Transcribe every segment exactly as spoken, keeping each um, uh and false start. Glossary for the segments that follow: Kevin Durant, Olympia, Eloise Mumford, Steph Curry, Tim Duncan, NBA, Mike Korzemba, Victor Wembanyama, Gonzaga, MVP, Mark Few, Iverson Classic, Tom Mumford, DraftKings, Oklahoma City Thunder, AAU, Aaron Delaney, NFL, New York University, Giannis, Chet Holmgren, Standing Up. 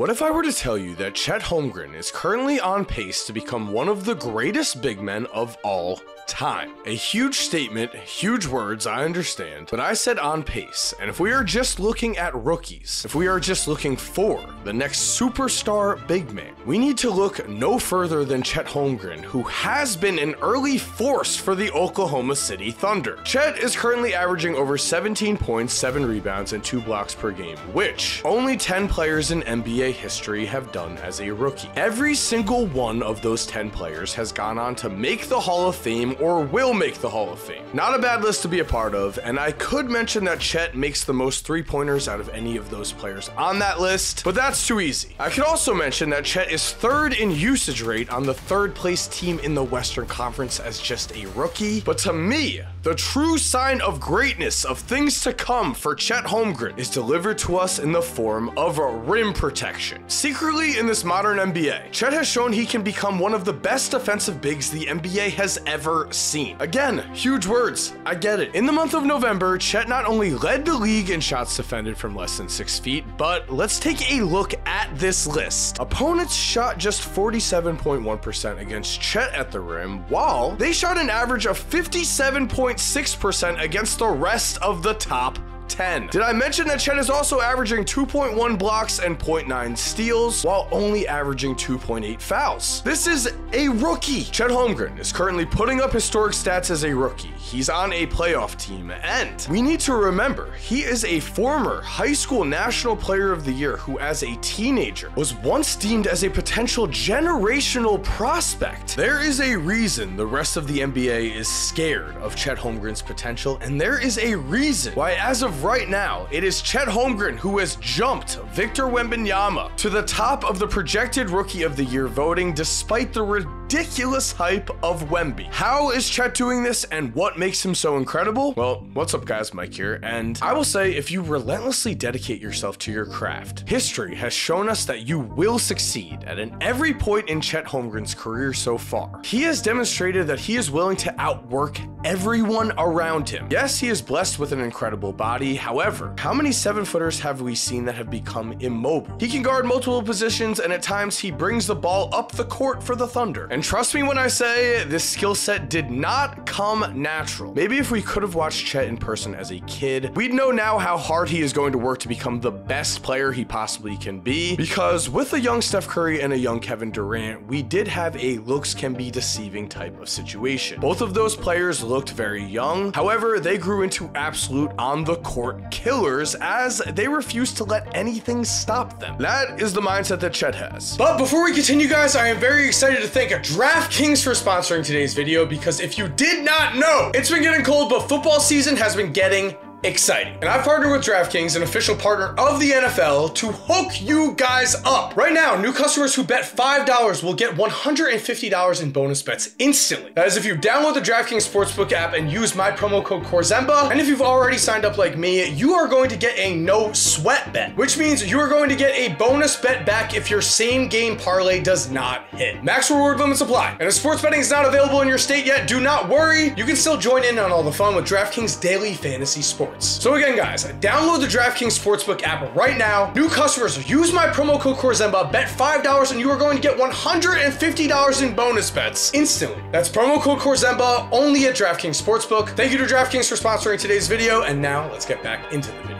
What if I were to tell you that Chet Holmgren is currently on pace to become one of the greatest big men of all time? A huge statement, huge words, I understand, but I said on pace, and if we are just looking at rookies, if we are just looking for the next superstar big man, we need to look no further than Chet Holmgren, who has been an early force for the Oklahoma City Thunder. Chet is currently averaging over seventeen points, seven rebounds, and two blocks per game, which only ten players in N B A history have done as a rookie. Every single one of those ten players has gone on to make the Hall of Fame or will make the Hall of Fame. Not a bad list to be a part of, and I could mention that Chet makes the most three-pointers out of any of those players on that list, but that's too easy. I could also mention that Chet is third in usage rate on the third-place team in the Western Conference as just a rookie, but to me, the true sign of greatness, of things to come for Chet Holmgren, is delivered to us in the form of a rim protection. Secretly, in this modern N B A, Chet has shown he can become one of the best defensive bigs the N B A has ever seen. Again, huge words, I get it. In the month of November, Chet not only led the league in shots defended from less than six feet, but let's take a look at this list. Opponents shot just forty-seven point one percent against Chet at the rim, while they shot an average of fifty-seven point six percent against the rest of the top ten. Did I mention that Chet is also averaging two point one blocks and zero point nine steals while only averaging two point eight fouls? This is a rookie. Chet Holmgren is currently putting up historic stats as a rookie. He's on a playoff team, and we need to remember he is a former high school national player of the year who, as a teenager, was once deemed as a potential generational prospect. There is a reason the rest of the N B A is scared of Chet Holmgren's potential, and there is a reason why, as of right now, it is Chet Holmgren who has jumped Victor Wembanyama to the top of the projected rookie of the year voting, despite the ridiculous hype of Wemby. How is Chet doing this, and what makes him so incredible? Well, what's up, guys? Mike here, and I will say, if you relentlessly dedicate yourself to your craft, history has shown us that you will succeed at an every point in Chet Holmgren's career so far. He has demonstrated that he is willing to outwork everyone around him. Yes, he is blessed with an incredible body. However, how many seven footers have we seen that have become immobile? He can guard multiple positions, and at times he brings the ball up the court for the Thunder. And trust me when I say this skill set did not come natural. Maybe if we could have watched Chet in person as a kid, we'd know now how hard he is going to work to become the best player he possibly can be, because with a young Steph Curry and a young Kevin Durant, we did have a looks can be deceiving type of situation. Both of those players looked very young. However, they grew into absolute on-the-court killers as they refused to let anything stop them. That is the mindset that Chet has. But before we continue, guys, I am very excited to thank DraftKings for sponsoring today's video, because if you did not know, it's been getting cold, but football season has been getting exciting. And I've partnered with DraftKings, an official partner of the N F L, to hook you guys up. Right now, new customers who bet five dollars will get one hundred fifty dollars in bonus bets instantly. That is if you download the DraftKings Sportsbook app and use my promo code Korzemba. And if you've already signed up like me, you are going to get a no sweat bet, which means you are going to get a bonus bet back if your same game parlay does not hit. Max reward limits apply. And if sports betting is not available in your state yet, do not worry. You can still join in on all the fun with DraftKings Daily Fantasy Sports. So again, guys, download the DraftKings Sportsbook app right now. New customers, use my promo code Korzemba, bet five dollars, and you are going to get one hundred fifty dollars in bonus bets instantly. That's promo code Korzemba, only at DraftKings Sportsbook. Thank you to DraftKings for sponsoring today's video, and now let's get back into the video.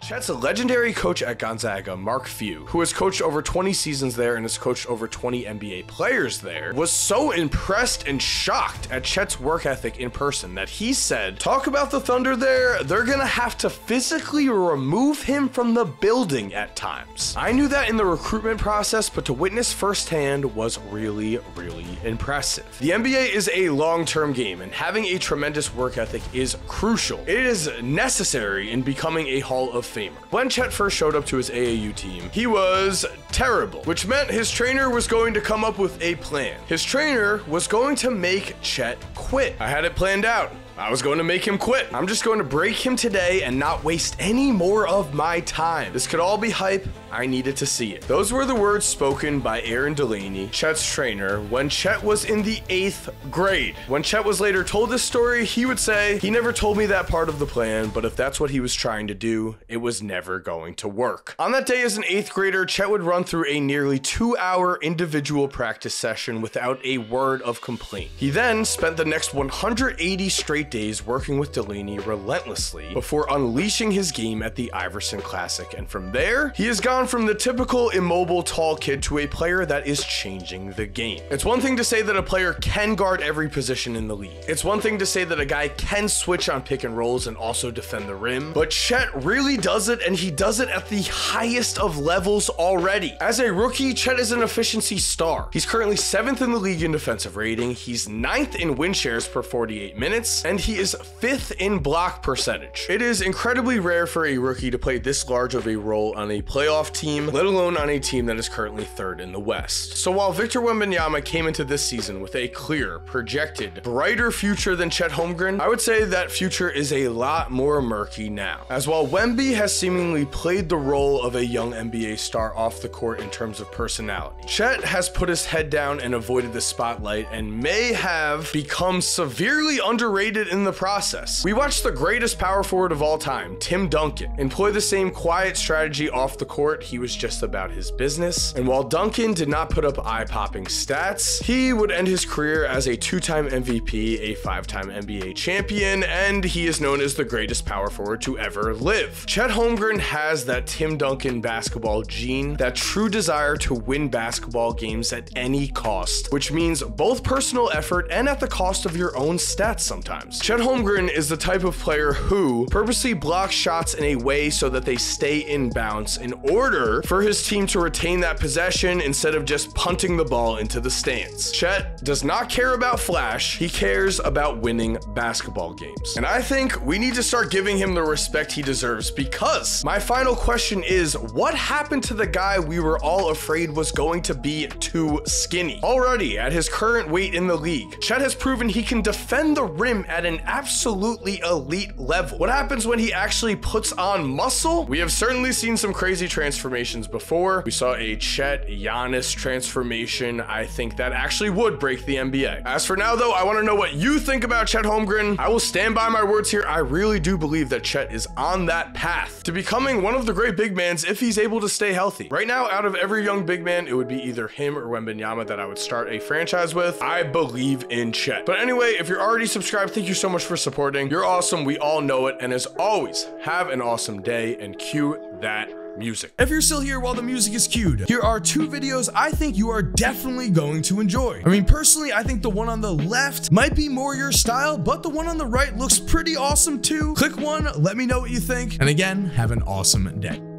Chet's a legendary coach at Gonzaga, Mark Few, who has coached over twenty seasons there and has coached over twenty N B A players there, was so impressed and shocked at Chet's work ethic in person that he said, talk about the Thunder there, they're gonna have to physically remove him from the building at times. I knew that in the recruitment process, but to witness firsthand was really, really impressive. The N B A is a long-term game, and having a tremendous work ethic is crucial. It is necessary in becoming a Hall of Famer. When Chet first showed up to his A A U team, he was terrible, which meant his trainer was going to come up with a plan. His trainer was going to make Chet quit. I had it planned out. I was going to make him quit. I'm just going to break him today and not waste any more of my time. This could all be hype. I needed to see it. Those were the words spoken by Aaron Delaney, Chet's trainer, when Chet was in the eighth grade. When Chet was later told this story, he would say, "He never told me that part of the plan, but if that's what he was trying to do, it was never going to work." On that day as an eighth grader, Chet would run through a nearly two hour individual practice session without a word of complaint. He then spent the next one hundred eighty straight days working with Delaney relentlessly before unleashing his game at the Iverson Classic. And from there, he has gone from the typical immobile tall kid to a player that is changing the game. It's one thing to say that a player can guard every position in the league. It's one thing to say that a guy can switch on pick and rolls and also defend the rim, but Chet really does it, and he does it at the highest of levels already. As a rookie, Chet is an efficiency star. He's currently seventh in the league in defensive rating, he's ninth in win shares per forty-eight minutes, and he is fifth in block percentage. It is incredibly rare for a rookie to play this large of a role on a playoff team, let alone on a team that is currently third in the West. So while Victor Wembanyama came into this season with a clear, projected, brighter future than Chet Holmgren, I would say that future is a lot more murky now. As while Wemby has seemingly played the role of a young N B A star off the court in terms of personality, Chet has put his head down and avoided the spotlight and may have become severely underrated in the process. We watched the greatest power forward of all time, Tim Duncan, employ the same quiet strategy off the court. He was just about his business. And while Duncan did not put up eye-popping stats, he would end his career as a two-time M V P, a five-time N B A champion, and he is known as the greatest power forward to ever live. Chet Holmgren has that Tim Duncan basketball gene, that true desire to win basketball games at any cost, which means both personal effort and at the cost of your own stats sometimes. Chet Holmgren is the type of player who purposely blocks shots in a way so that they stay in bounds in order for his team to retain that possession instead of just punting the ball into the stands. Chet does not care about flash, he cares about winning basketball games. And I think we need to start giving him the respect he deserves, because my final question is, what happened to the guy we were all afraid was going to be too skinny? Already at his current weight in the league, Chet has proven he can defend the rim at an absolutely elite level. What happens when he actually puts on muscle? We have certainly seen some crazy transformations before. We saw a Chet Giannis transformation. I think that actually would break the N B A. As for now though, I want to know what you think about Chet Holmgren. I will stand by my words here. I really do believe that Chet is on that path to becoming one of the great big mans if he's able to stay healthy. Right now, out of every young big man, it would be either him or Wembanyama that I would start a franchise with. I believe in Chet. But anyway, if you're already subscribed, thank you so much for supporting. You're awesome. We all know it. And as always, have an awesome day and cue that music. If you're still here while the music is cued, here are two videos I think you are definitely going to enjoy. I mean, personally, I think the one on the left might be more your style, but the one on the right looks pretty awesome too. Click one, let me know what you think. And again, have an awesome day.